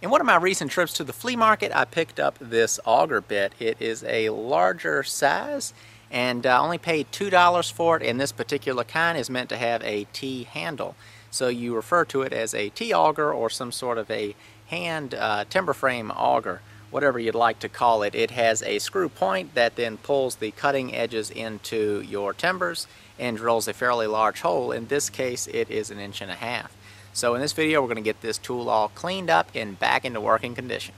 In one of my recent trips to the flea market, I picked up this auger bit. It is a larger size, and I only paid $2 for it, and this particular kind is meant to have a T handle. So you refer to it as a T auger or some sort of a hand timber frame auger, whatever you'd like to call it. It has a screw point that then pulls the cutting edges into your timbers and drills a fairly large hole. In this case, it is 1.5 inches. So in this video, we're going to get this tool all cleaned up and back into working condition.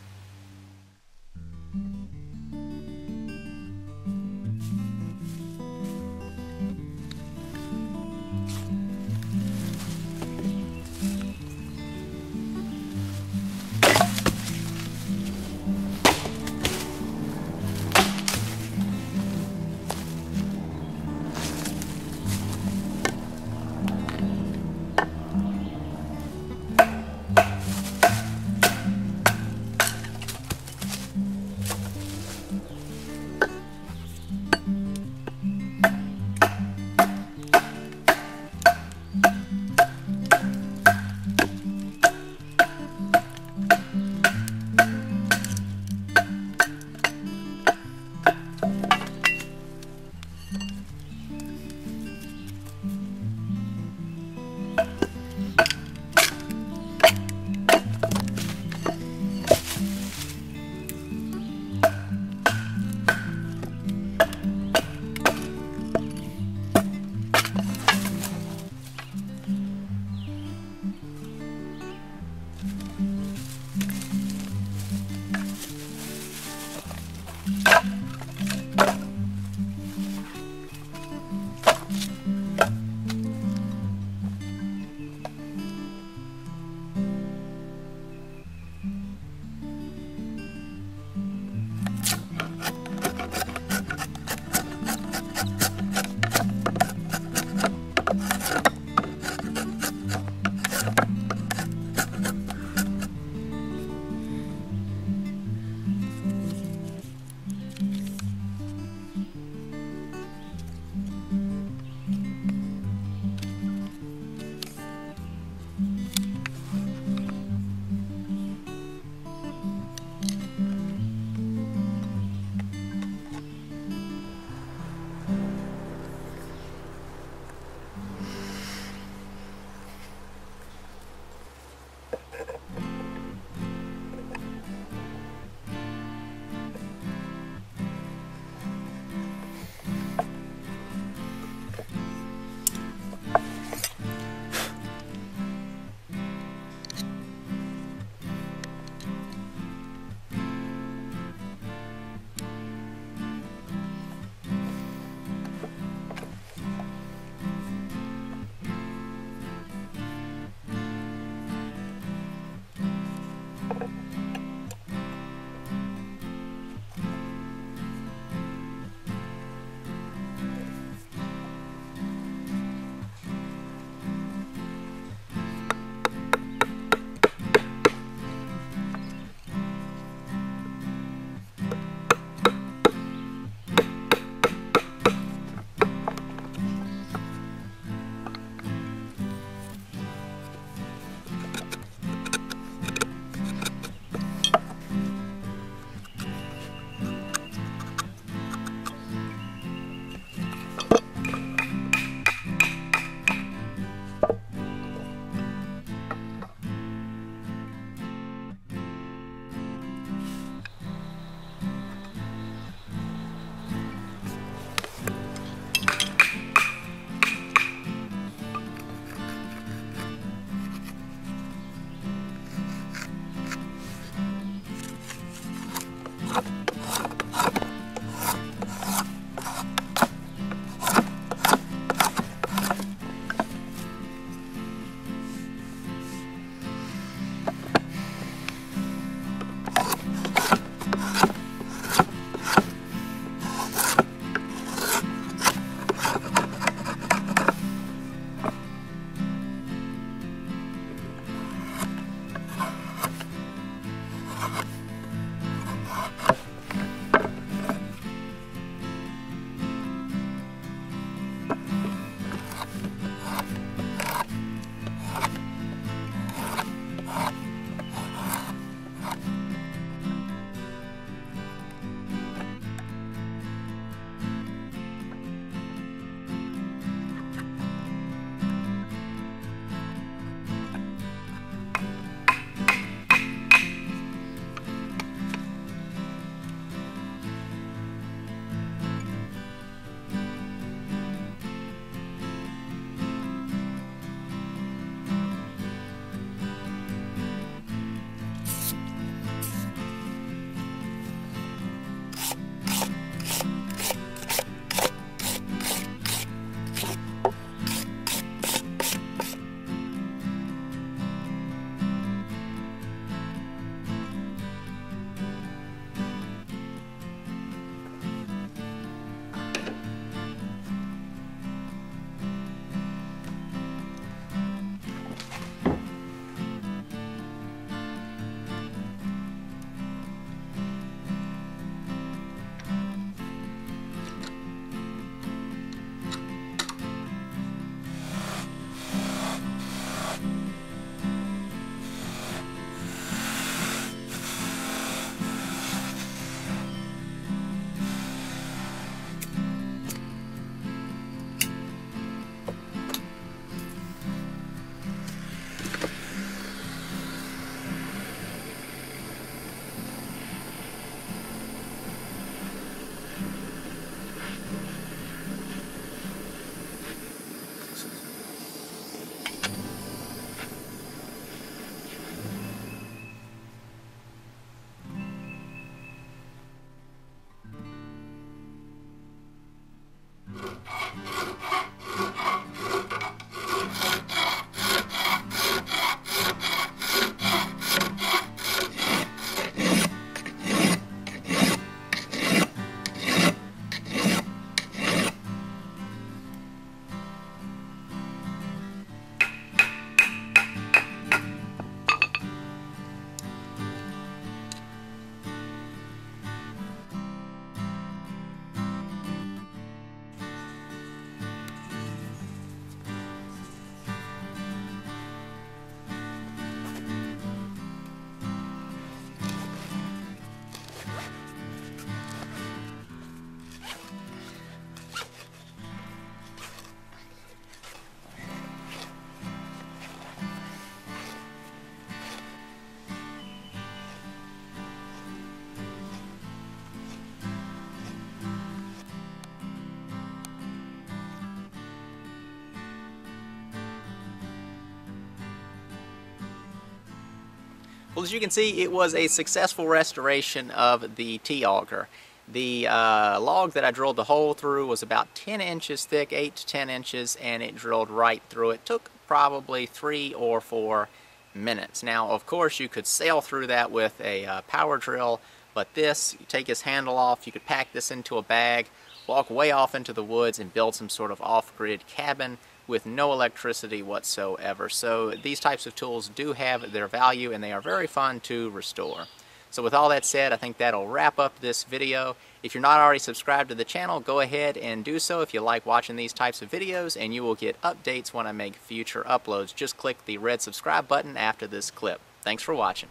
Well, as you can see, it was a successful restoration of the T auger. The log that I drilled the hole through was about 10 inches thick, 8 to 10 inches, and it drilled right through. It took probably 3 or 4 minutes. Now, of course, you could sail through that with a power drill, but this, you take his handle off, you could pack this into a bag, walk way off into the woods, and build some sort of off-grid cabin with no electricity whatsoever. So these types of tools do have their value, and they are very fun to restore. So with all that said, I think that'll wrap up this video. If you're not already subscribed to the channel, go ahead and do so if you like watching these types of videos, and you will get updates when I make future uploads. Just click the red subscribe button after this clip. Thanks for watching.